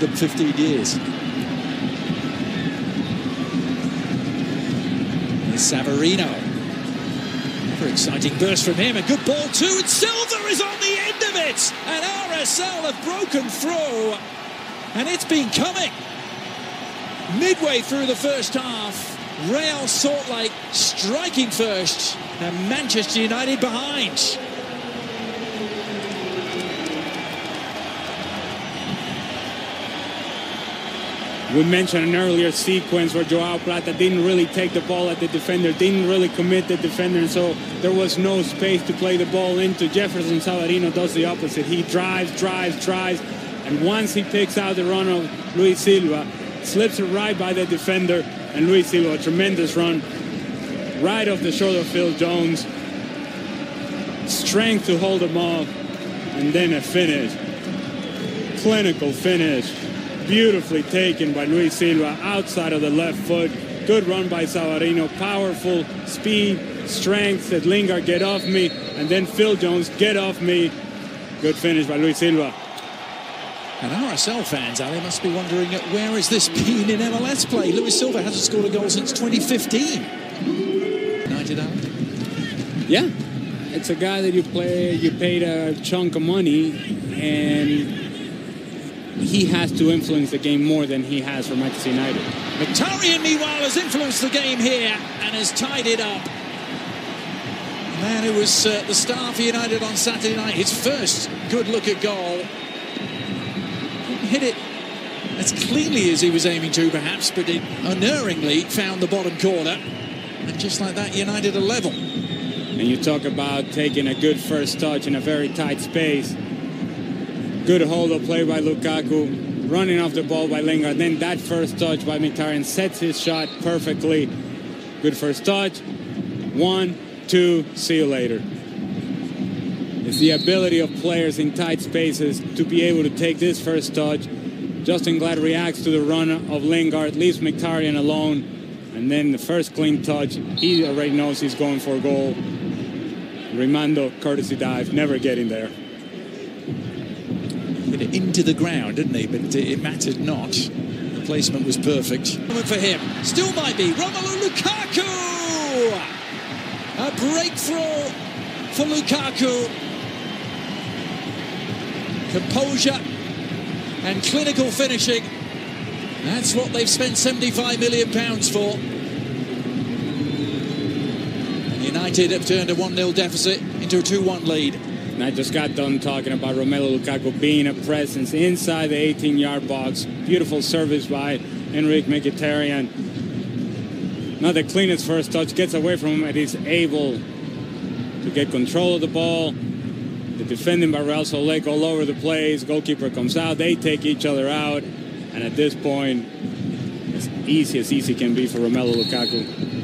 than 15 years. Here's Savarino. Another exciting burst from him. A good ball too. And Silva is on the end of it. And RSL have broken through. And it's been coming. Midway through the first half, Real Salt Lake striking first, and Manchester United behind. We mentioned an earlier sequence where Joao Plata didn't really take the ball at the defender, didn't really commit the defender, and so there was no space to play the ball into. Jefferson Savarino does the opposite. He drives, and once he picks out the run of Luis Silva, slips it right by the defender, and Luis Silva, a tremendous run, right off the shoulder of Phil Jones. Strength to hold him off, and then a finish. Clinical finish. Beautifully taken by Luis Silva outside of the left foot. Good run by Savarino. Powerful speed, strength. Said Lingard, get off me. And then Phil Jones, get off me. Good finish by Luis Silva. And RSL fans, Ali, must be wondering, where has this been in MLS play? Luis Silva hasn't scored a goal since 2015. United, Ali? Yeah. It's a guy that you paid a chunk of money, and he has to influence the game more than he has for Manchester United. Mkhitaryan, meanwhile, has influenced the game here and has tied it up. The man who was the star for United on Saturday night, his first good look at goal. Hit it as cleanly as he was aiming to, perhaps, but it unerringly found the bottom corner. And just like that, United are level. And you talk about taking a good first touch in a very tight space. Good hold of play by Lukaku, running off the ball by Lingard. Then that first touch by Mkhitaryan sets his shot perfectly. Good first touch. 1, 2, see you later. It's the ability of players in tight spaces to be able to take this first touch. Justin Glad reacts to the run of Lingard, leaves Mkhitaryan alone, and then the first clean touch. He already knows he's going for a goal. Rimando, courtesy dive, never getting there. Hit it into the ground, didn't he? But it mattered not. The placement was perfect. For him, still might be Romelu Lukaku. A breakthrough for Lukaku. Composure and clinical finishing. That's what they've spent £75 million for. And United have turned a 1-0 deficit into a 2-1 lead. And I just got done talking about Romelu Lukaku being a presence inside the 18-yard box. Beautiful service by Henrikh Mkhitaryan. Not the cleanest first touch. Gets away from him and is able to get control of the ball. The defending by Real Salt Lake all over the place. Goalkeeper comes out. They take each other out. And at this point, it's easy as easy can be for Romelu Lukaku.